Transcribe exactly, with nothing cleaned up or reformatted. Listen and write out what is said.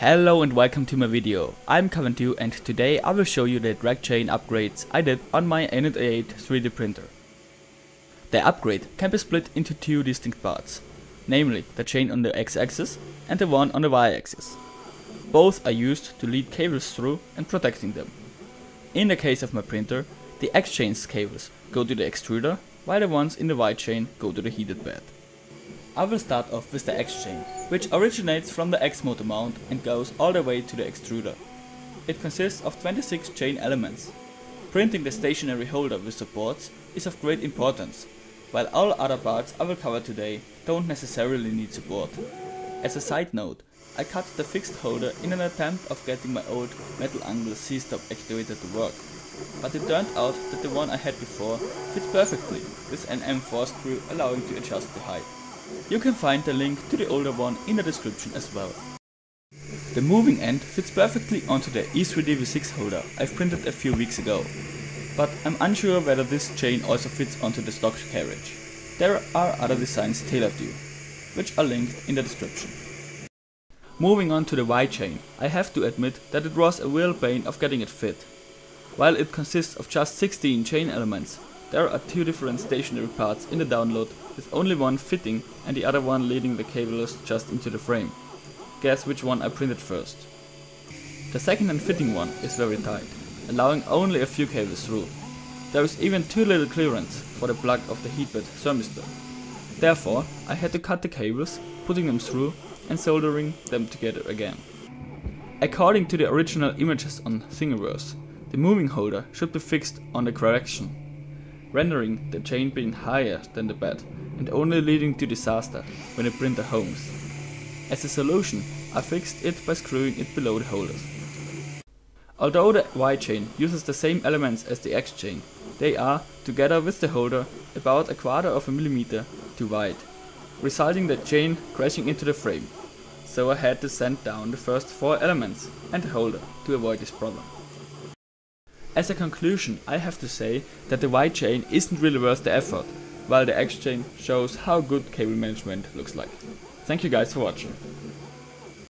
Hello and welcome to my video. I'm Caverntwo and today I will show you the drag chain upgrades I did on my Anet A eight three D printer. The upgrade can be split into two distinct parts, namely the chain on the x-axis and the one on the y-axis. Both are used to lead cables through and protecting them. In the case of my printer, the x-chain's cables go to the extruder, while the ones in the y-chain go to the heated bed. I will start off with the X-chain, which originates from the X-motor mount and goes all the way to the extruder. It consists of twenty-six chain elements. Printing the stationary holder with supports is of great importance, while all other parts I will cover today don't necessarily need support. As a side note, I cut the fixed holder in an attempt of getting my old metal angle C-stop actuator to work, but it turned out that the one I had before fits perfectly with an M four screw allowing to adjust the height. You can find the link to the older one in the description as well. The moving end fits perfectly onto the E three D V six holder I've printed a few weeks ago, but I'm unsure whether this chain also fits onto the stock carriage. There are other designs tailored to, which are linked in the description. Moving on to the Y chain, I have to admit that it was a real pain of getting it fit. While it consists of just sixteen chain elements, there are two different stationary parts in the download, with only one fitting and the other one leading the cables just into the frame. Guess which one I printed first. The second and fitting one is very tight, allowing only a few cables through. There is even too little clearance for the plug of the heatbed thermistor. Therefore, I had to cut the cables, putting them through and soldering them together again. According to the original images on Thingiverse, the moving holder should be fixed on the correction, rendering the chain being higher than the bed and only leading to disaster when the printer homes. As a solution, I fixed it by screwing it below the holders. Although the Y chain uses the same elements as the X chain, they are, together with the holder, about a quarter of a millimeter too wide, resulting the chain crashing into the frame. So I had to sand down the first four elements and the holder to avoid this problem. As a conclusion, I have to say that the Y chain isn't really worth the effort, while the X chain shows how good cable management looks like. Thank you guys for watching.